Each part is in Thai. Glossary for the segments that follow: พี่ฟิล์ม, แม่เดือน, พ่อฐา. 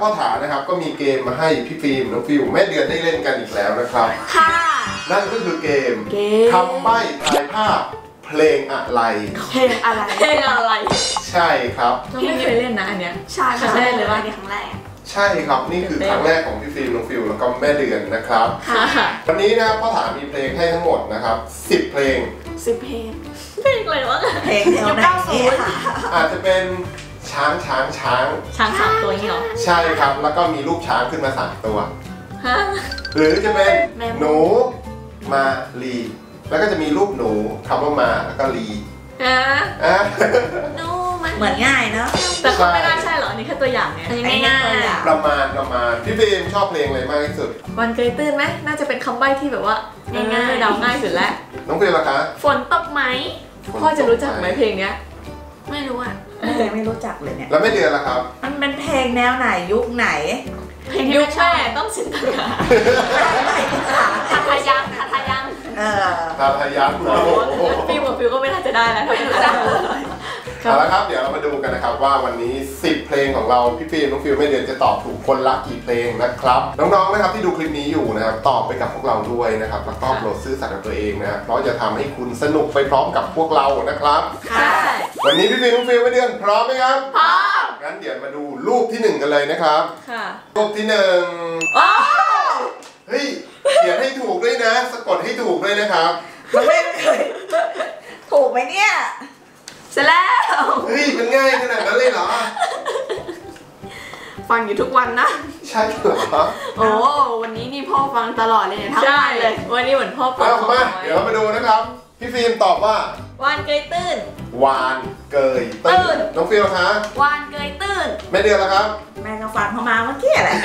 พ่อถานะครับก็มีเกมมาให้พี่ฟิล์มน้องฟิวแม่เดือนได้เล่นกันอีกแล้วนะครับค่ะนั่นก็คือเกมคำใบ้ทายภาพเพลงอะไรเพลงอะไรเพลงอะไรใช่ครับพี่ไม่เคยเล่นนะอันเนี้ยใช่ครั้งแรกเลยว่านี่ครั้งแรกใช่ครับนี่คือครั้งแรกของพี่ฟิล์มน้องฟิวแล้วก็แม่เดือนนะครับค่ะวันนี้นะพ่อถามีเพลงให้ทั้งหมดนะครับ10เพลง10เพลงเพลงอะไรวะเพลงยุค90ค่ะอาจจะเป็นช้าง3 ตัวนี่หรอใช่ครับแล้วก็มีรูปช้างขึ้นมา3 ตัวหรือจะเป็นหนูมาลีแล้วก็จะมีรูปหนูคำว่ามาแล้วก็ลีหนูมันเหมือนง่ายเนาะแต่ก็ไม่น่าใช่หรอนี่แค่ตัวอย่างเนี่ยง่ายๆประมาณพี่ฟิล์มชอบเพลงอะไรมากที่สุดวันเกยตื้นไหมน่าจะเป็นคำใบ้ที่แบบว่าง่ายๆเดาง่ายสุดแล้วน้องฟิล์มล่ะคะฝนตกไหมพ่อจะรู้จักไหมเพลงเนี้ยไม่รู้อ่ะไม่รู้จักเลยเนี่ยแล้วไม่เดือนล่ะครับมันเป็นเพลงแนวไหนยุคไหนเพลงยุคแม่ต้องสินตระทาทายังฟิวก็ไม่น่าจะได้แล้วเอาละครับเดี๋ยวเรามาดูกันนะครับว่าวันนี้10เพลงของเราพี่ฟิล์มน้องฟิวแม่เดือนจะตอบถูกคนละกี่เพลงนะครับน้องๆนะครับที่ดูคลิปนี้อยู่นะครับตอบไปกับพวกเราด้วยนะครับแล้วก็โหลดซื้อสัตว์กับตัวเองนะเพราะจะทำให้คุณสนุกไปพร้อมกับพวกเรานะครับวันนี้พี่ฟิล์มน้องฟิวแม่เดือนพร้อมไหมครับพร้อมงั้นเดี๋ยวมาดูรูปที่1กันเลยนะครับค่ะรูปที่1เฮ้ยเขียนให้ถูกด้วยนะสะกดให้ถูกด้วยนะครับมันไม่เคยถูกไหมเนี่ยเสร็จแล้วเฮ้ยมันง่ายขนาดนั้นเลยเหรอฟังอยู่ทุกวันนะใช่เหรอโอ้วันนี้นี่พ่อฟังตลอดเลยทั้งวันเลยวันนี้เหมือนพ่อฟังมาเดี๋ยวมาดูนะครับพี่ฟิล์มตอบว่าวานเกยตื้นวานเกยตื้นน้องฟิล์มคะวานเกยตื้นแม่เดือนแล้วครับแม่ก็ฟังเข้ามาเมื่อกี้แหละ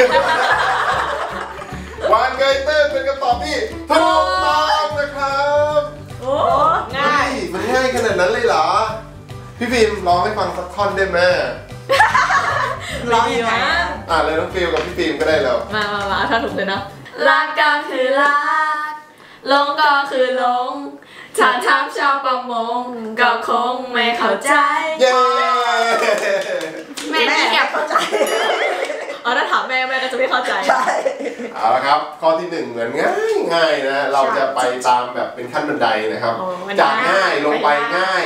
วานเกยตื้นเป็นคำตอบที่ถูกต้องนะครับโอ้ง่ายมันง่ายขนาดนั้นเลยเหรอพี่ฟิล์มร้องให้ฟังสักท่อนได้ไหมร้องยังไงเลยน้องฟิล์มกับพี่ฟิล์มก็ได้แล้วมาท่อนถูกเลยนะรักก็คือรักลงก็คือลงถ้าถามชาวประมงก็คงไม่เข้าใจแม่แอบเข้าใจถ้าถามแม่ก็จะไม่เข้าใจเอาละครับข้อที่1เหมือนง่ายนะเราจะไปตามแบบเป็นขั้นบันไดนะครับจากง่ายลงไปง่าย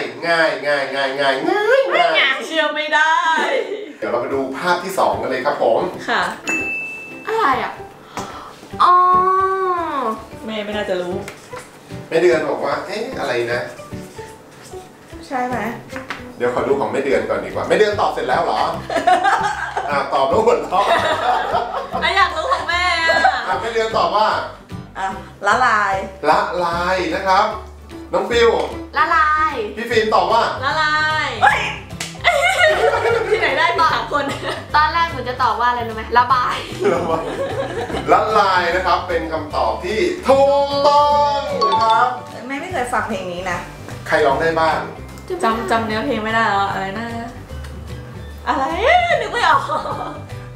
เชื่อไม่ได้เดี๋ยวเราไปดูภาพที่2กันเลยครับผมค่ะอะไรอ่ะอ๋อแม่ไม่น่าจะรู้แม่เดือนบอกว่าเอ๊ะอะไรนะใช่ไหมเดี๋ยวขอดูของแม่เดือนก่อนดีกว่าแม่เดือนตอบเสร็จแล้วเหรอตอบแล้วหมดแล้วอยากรู้ของแม่แม่เดือนตอบว่าละลายนะครับน้องฟิวละลายพี่ฟิล์มตอบว่าละลายที่ไหนได้มาคนตอนแรกหนูจะตอบว่าอะไรรู้ไหมระบายละลายนะครับเป็นคำตอบที่ถูกต้องครับแม่ไม่เคยฟังเพลงนี้นะใครร้องได้บ้างจำเนื้อเพลงไม่ได้แล้วอะไรนะอะไรนึกไม่ออก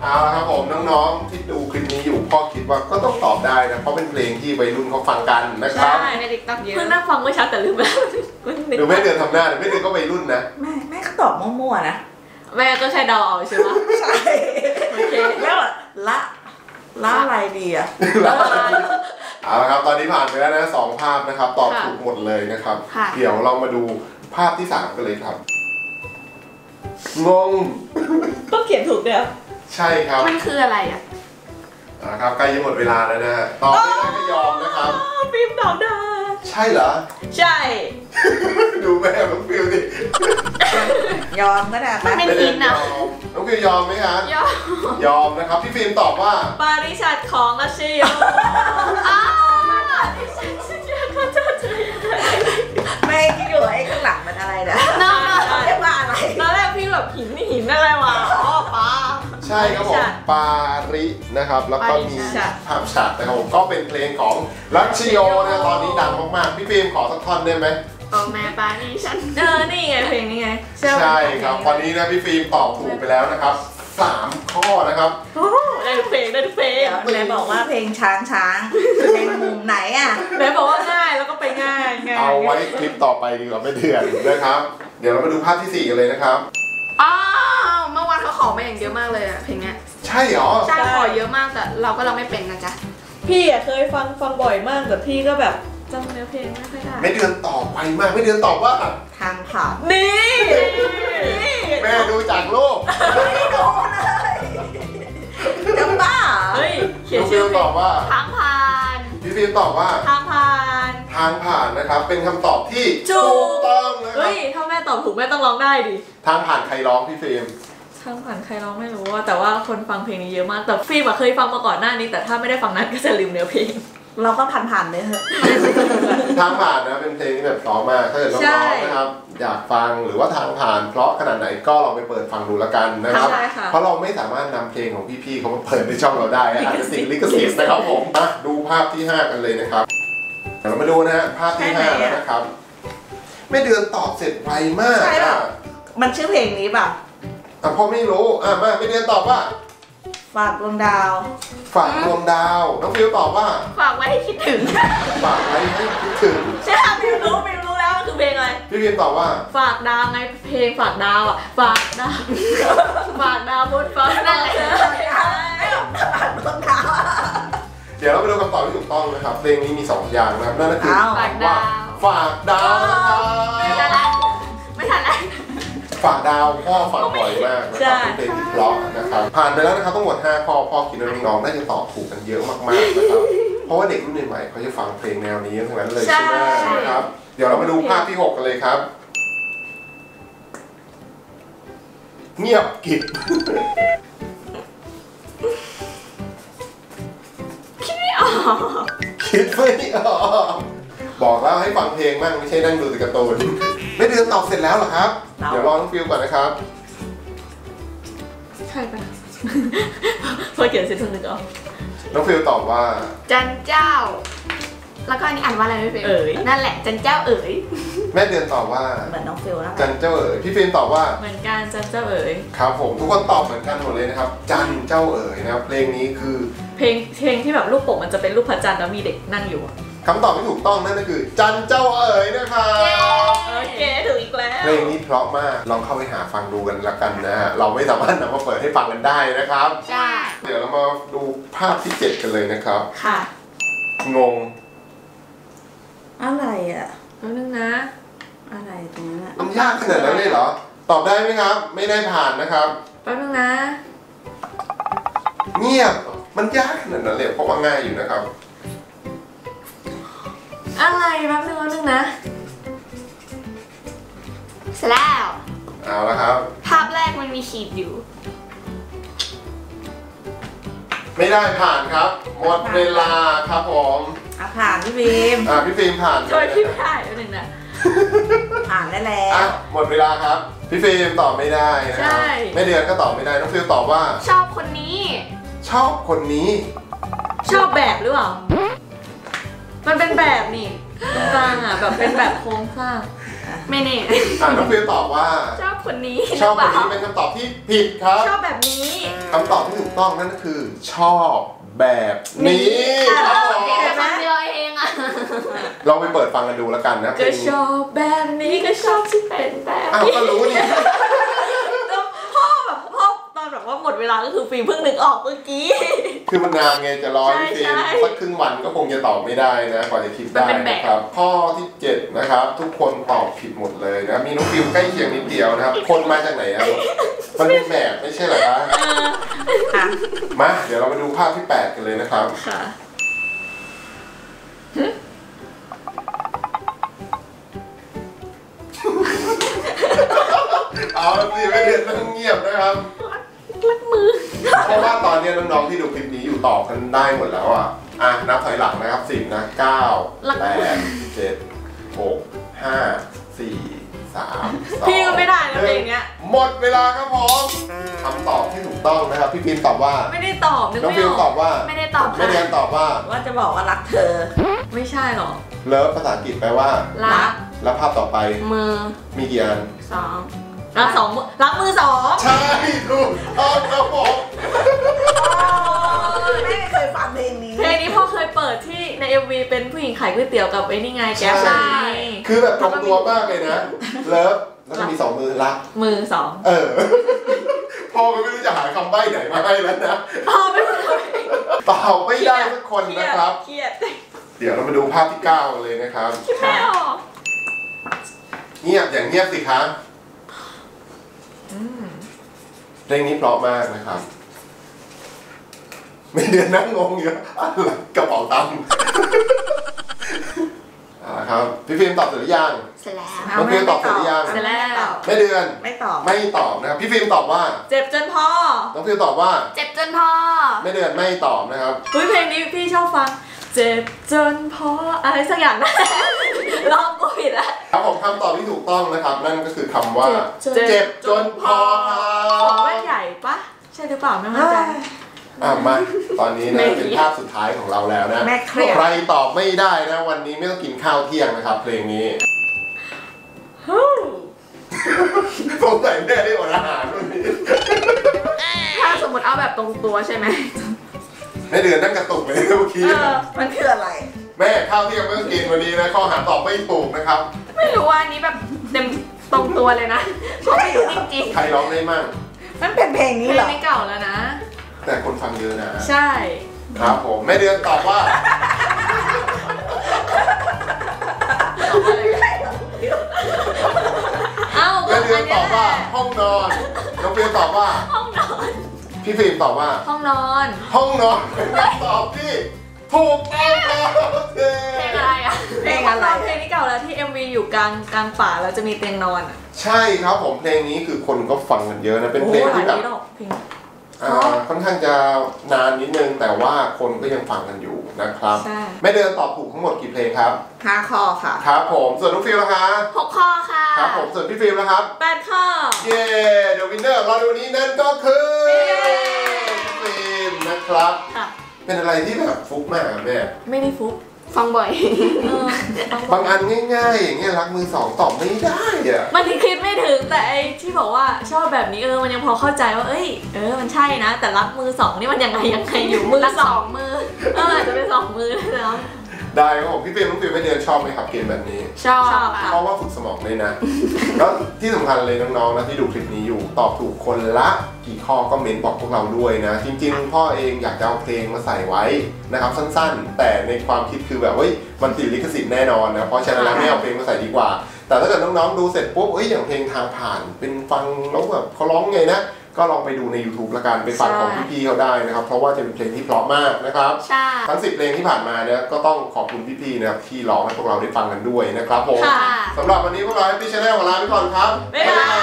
เอาละครับผมน้องๆที่ดูคลิปนี้อยู่พ่อคิดว่าก็ต้องตอบได้นะเพราะเป็นเพลงที่วัยรุ่นเขาฟังกันนะครับใช่ในติ๊กต็อกเยอะเพิ่งนั่งฟังเมื่อเช้าแต่ลืมแล้วดูแม่เดือนทำหน้าแต่แม่เดือนก็วัยรุ่นนะแม่ก็ตอบมั่วๆนะแม่ก็ใช่ดาวใช่ไหมใช่โอเคแล้วละอะไรดีอะเอาละครับตอนนี้ผ่านไปแล้วนะ2 ภาพนะครับตอบถูกหมดเลยนะครับเดี๋ยวเรามาดูภาพที่3กันเลยครับงงต้องเขียนถูกเดียวใช่ครับมันคืออะไรอ่ะนะครับใกล้จะหมดเวลาแล้วนะตอบไม่ได้ก็ยอมนะครับฟิล์มตอบได้ใช่เหรอใช่ดูแม่น้องฟิวดิยอมก็ได้ไม่เป็นหินนะน้องฟิวยอมไหมคะยอมนะครับพี่ฟิล์มตอบว่าปาริชาติของราชโยแม่คิดอยู่ไอ้ข้างหลังมันอะไรนะเรียกว่าอะไรตอนแรกพี่แบบหินอะไรวะอ๋อปลาใช่ครับผมปารินะครับแล้วก็มีภาพฉากนะครับผมก็เป็นเพลงของรัชโยนะตอนนี้ดังมากๆพี่ฟิล์มขอสักท่อนได้ไหมของแม่ปาริฉันนี่ไงเพลงนี้ไงใช่ครับตอนนี้นะพี่ฟิล์มตอบถูกไปแล้วนะครับ3 ข้อนะครับได้เพลงแม่บอกว่าเพลงช้างเพลงมุมไหนอ่ะแม่บอกว่าง่ายแล้วก็ไปง่ายเอาไว้คลิปต่อไปดีกว่าไม่เถื่อนนะครับเดี๋ยวเรามาดูภาพที่4กันเลยนะครับอ้าว มื่อวานเขาขอมาอย่างเยอะมากเลยอะเพลงเนี้ยใช่หรอใช่ขอเยอะมากแต่เราก็เราไม่เป็นนะจ๊ะพี่อะเคยฟังบ่อยมากแต่พี่ก็แบบจำเนื้อเพลงไม่ค่อยได้ไม่เดือนตอบไปมากไม่เดือนตอบว่าทางผ่านนี่แม่ดูจากโลกไม่ดูเลยจะบ้าเฮ้ยเขียนชื่อตอบว่าทางผ่านพี่ฟิล์มตอบว่าทางผ่านทางผ่านนะครับเป็นคำตอบที่ถูกต้องเลยเฮ้ยถ้าแม่ตอบถูกแม่ต้องร้องได้ดิทางผ่านใครร้องพี่ฟิล์มทางผ่านใครร้องไม่รู้ว่าแต่ว่าคนฟังเพลงนี้เยอะมากแต่ฟิล์มอะเคยฟังมาก่อนหน้านี้แต่ถ้าไม่ได้ฟังนั้นก็จะลืมเนื้อเพลงเราก็ผ่านเลยเถอะทางผ่านนะเป็นเพลงที่แบบเพราะมากถ้าเกิดน้องๆนะครับอยากฟังหรือว่าทางผ่านเพราะขนาดไหนก็ลองไปเปิดฟังดูละกันนะครับเพราะเราไม่สามารถนำเพลงของพี่ๆเขามาเปิดในช่องเราได้อาจจะติดลิขสิทธิ์นะครับผมมาดูภาพที่5กันเลยนะครับเรามาดูนะฮะภาพที่5แล้วนะครับไม่เดือนตอบเสร็จไวมากมันชื่อเพลงนี้ป่ะแต่พ่อไม่รู้มาไม่เดือนตอบว่าฝากดวงดาวฝากดวงดาวน้องฟิวตอบว่าฝากไว้ให้คิดถึงฝากไว้ให้คิดถึงใช่ค่ะฟิวรู้แล้วมันคือเพลงอะไรพี่ฟิวตอบว่าฝากดาวไงเพลงฝากดาวอ่ะฝากดาวฝากดาวบนฟ้านั่นแหละฝากดวงดาวเดี๋ยวเราไปดูคำตอบที่ถูกต้องนะครับเพลงนี้มี2อย่างนะครับนั่นก็คือฝากดาวฝากดาวไม่ทันแล้วฝากดาวพ่อฝากบ่อยมากนะครับเป็นเพลงที่เพราะนะครับผ่านไปแล้วนะครับทั้งหมด5ข้อพ่อคิดว่าน้องๆน่าจะตอบถูกกันเยอะมากๆนะครับเพราะว่าเด็กรุ่นใหม่เขาจะฟังเพลงแนวนี้ทั้งนั้นเลยใช่ไหมนะครับเดี๋ยวเรามาดูภาพที่6กันเลยครับเงียบกิบคิดไม่ออกคิดไม่ออกบอกแล้วให้ฟังเพลงบ้างไม่ใช่นั่งดูแต่การ์ตูนไม่เดือนตอบเสร็จแล้วเหรอครับเดี๋ยวรอน้องฟิวก่อนนะครับใช่ปะพอเขียนเสร็จนึกออกน้องฟิวตอบว่าจันเจ้าแล้วก็อันนี้อ่านว่าอะไรไม่เป็นเอ๋ยนั่นแหละจันเจ้าเอ๋ยแม่เดือนตอบว่าเหมือนน้องฟิวนะจันเจ้าเอ๋ยพี่ฟิวตอบว่าเหมือนกันจันเจ้าเอ๋ยครับผมทุกคนตอบเหมือนกันหมดเลยนะครับจันเจ้าเอ๋ยนะครับเพลงนี้คือเพลงที่แบบรูปปกมันจะเป็นรูปพระจันทร์แล้วมีเด็กนั่งอยู่คำตอบที่ถูกต้องนั่นก็คือจันเจ้าเอ๋ยนะครับโอเคถูกอีกแล้วเพลงนี้เพราะมากลองเข้าไปหาฟังดูกันละกันนะเราไม่สามารถนำมาเปิดให้ฟังกันได้นะครับใช่เดี๋ยวเรามาดูภาพที่7กันเลยนะครับค่ะงงอะไรอ่ะนิดนึงนะอะไรตรงนั้นอ่ะมันยากขนาดนั้นเลยเหรอตอบได้ไหมครับไม่ได้ผ่านนะครับแป๊บนึงนะเงียบมันยากขนาดนั้นเลยเพราะว่าง่ายอยู่นะครับอะไรแป๊บนึงนะเสร็จแล้วเอาละครับภาพแรกมันมีขีดอยู่ไม่ได้ผ่านครับหมดเวลาครับผมผ่านพี่ฟิล์มพี่ฟิล์มผ่านโดยที่ผ่านไปหนึ่งนะอ่านได้แล้วหมดเวลาครับพี่ฟิล์มตอบไม่ได้นะครับแม่เดือนก็ตอบไม่ได้น้องฟิล์มตอบว่าชอบคนนี้ชอบคนนี้ชอบแบบหรือเปล่ามันเป็นแบบนี่สร้างอ่ะแบบเป็นแบบโครงสร้างไม่แน่น้องฟิวตอบว่าชอบคนนี้ชอบคนนี้เป็นคำตอบที่ผิดครับชอบแบบนี้คำตอบที่ถูกต้องนั่นก็คือชอบแบบนี้ครับผมลองไปเปิดฟังกันดูแล้วกันนะก็ชอบแบบนี้ก็ชอบที่เป็นแบบอ้าวก็รู้นี่แบบว่าหมดเวลาก็คือฟิล์มเพิ่งนึกออกเมื่อกี้คือมันนานไงจะรอฟิล์มสักครึ่งวันก็คงจะตอบไม่ได้นะกว่าจะคิดได้นะครับข้อที่7นะครับทุกคนตอบผิดหมดเลยนะมีน้องฟิล์มใกล้เคียงนิดเดียวนะครับคนมาจากไหนครับมันเป็นแบบไม่ใช่เหรอคะมาเดี๋ยวเราไปดูภาพที่8กันเลยนะครับค่ะเอาสิไม่เดือดต้องเงียบนะครับเพราะว่าตอนนี้น้องๆที่ดูคลิปนี้อยู่ตอบกันได้หมดแล้วอ่ะนับถอยหลังนะครับ10นะ9 8 7 6 5 4 3 2พี่ก็ไม่ได้นะเพลงเนี้ยหมดเวลาครับผมคำตอบที่ถูกต้องนะครับพี่พิมตอบว่าไม่ได้ตอบน้องพิมตอบว่าไม่ได้ตอบไม่ได้ตอบว่าจะบอกว่ารักเธอไม่ใช่หรอเลิฟภาษาอังกฤษแปลว่ารักแล้วภาพต่อไปมือมีกี่อันรับมือสองใช่ลูกเอาครับผมไม่เคยฟังเพลงนี้พ่อเคยเปิดที่ใน MV เป็นผู้หญิงขายก๋วยเตี๋ยวกับไอ้นี่ไงแกใช่คือแบบตรงตัวมากเลยนะเลิฟแล้วก็มี2มือรักมือ2 พ่อไม่รู้จะหาคำใบ้ไหนมาให้แล้วนะพ่อไม่รู้ตอบไม่ได้สักคนนะครับเดี๋ยวเรามาดูภาพที่9กันเลยนะครับเงียบอย่างเงียบสิคะเพลงนี้เพราะมากนะครับไม่เดือนนั่งงงเยอะอะไรกระเป๋าตังค์ครับพี่ฟิล์มตอบเสร็จหรือยังเสร็จแล้วพี่ฟิล์มตอบเสร็จหรือยังเสร็จแล้วไม่เดือนไม่ตอบนะครับพี่ฟิล์มตอบว่าเจ็บจนพ่อน้องฟิล์มตอบว่าเจ็บจนพ่อไม่เดือนไม่ตอบนะครับอุ้ยเพลงนี้พี่ชอบฟังเจ็บจนพออะไรสักอย่างนะลองกูผิดละครับผมคำตอบที่ถูกต้องนะครับนั่นก็คือคำว่าเจ็บจนพอของแม่ใหญ่ปะใช่หรือเปล่าไม่มั่นใจมาตอนนี้นะเป็นภาพสุดท้ายของเราแล้วนะใครตอบไม่ได้นะวันนี้ไม่ต้องกินข้าวเที่ยงนะครับเพลงนี้สงสัยแม่ได้อดอาหารวันนี้ถ้าสมมติเอาแบบตรงตัวใช่ไหมแม่เดือนนั่งกระตุกเลยเมื่อกี้มันคืออะไรแม่ข้าวเที่ยงเมื่อกี้วันนี้นะข้อหาตอบไม่ถูกนะครับไม่รู้ว่านี้แบบเต็มตรงตัวเลยนะเพราะไม่รู้จริงๆใครร้องได้มั่งมันเป็นเพลงนี้เหรอไม่เก่าแล้วนะแต่คนฟังเยอะนะใช่ครับผมแม่เดือนตอบว่าแม่เดือนตอบว่าห้องนอนน้องเปียตอบว่าห้องนอนพี่ฟิล์มตอบว่าห้องนอนห้องนอนเป็นคำตอบที่ถูกต้องครับเพลงอะไรอ่ะเพลงอะไรเพลงนี้เก่าแล้วที่ MV อยู่กลางป่าแล้วจะมีเตียงนอนอ่ะใช่ครับผมเพลงนี้คือคนก็ฟังกันเยอะนะเป็นเพลงที่แบบค่อนข้างจะนานนิดนึงแต่ว่าคนก็ยังฟังกันอยู่นะครับแม่เดือนตอบถูกทั้งหมดกี่เพลงครับ5ข้อค่ะครับผมส่วนน้องฟิล์มนะคะ6ข้อค่ะครับผมส่วนพี่ฟิล์มนะครับ8ข้อเย้เดอะวินเนอร์เราดูนี้นั่นก็คือฟิล์มนะครับเป็นอะไรที่แบบฟุกมากแม่ไม่ได้ฟุกฟังบ่อยบางอันง่ายๆอย่างเงี้ยรักมือสองตอบไม่ได้อะมันคิดไม่ถึงแต่ไอ้ที่บอกว่าชอบแบบนี้มันยังพอเข้าใจว่ามันใช่นะแต่รักมือสองนี่มันยังไงอยู่มือสองมือจะเป็นสองมือแล้วได้ครับผมพี่เปียน้องเปียไม่เดือนชอบไหมครับเกมแบบนี้ชอบเพราะว่าฝึกสมองเลยนะแล้วที่สำคัญเลยน้องๆนะที่ดูคลิปนี้อยู่ตอบถูกคนละกี่ข้อก็เม้นบอกพวกเราด้วยนะจริงๆพ่อเองอยากจะเอาเพลงมาใส่ไว้นะครับสั้นๆแต่ในความคิดคือแบบมันติดลิขสิทธิ์แน่นอนนะเพราะฉะนั้นแล้วไม่เอาเพลงมาใส่ดีกว่าแต่ถ้าเกิดน้องๆดูเสร็จปุ๊บอย่างเพลงทางผ่านเป็นฟังแล้วแบบเขาร้องไงนะก็ลองไปดูใน YouTube ละกันไปฟังของพี่ๆเขาได้นะครับเพราะว่าจะเป็นเพลงที่เพราะมากนะครับทั้ง10เพลงที่ผ่านมาเนี่ยก็ต้องขอบคุณพี่ๆนะครับที่ร้องให้พวกเราได้ฟังกันด้วยนะครับผมสำหรับวันนี้พวกเราแฮปปี้ชาแนลลาไปก่อนครับบ๊ายบาย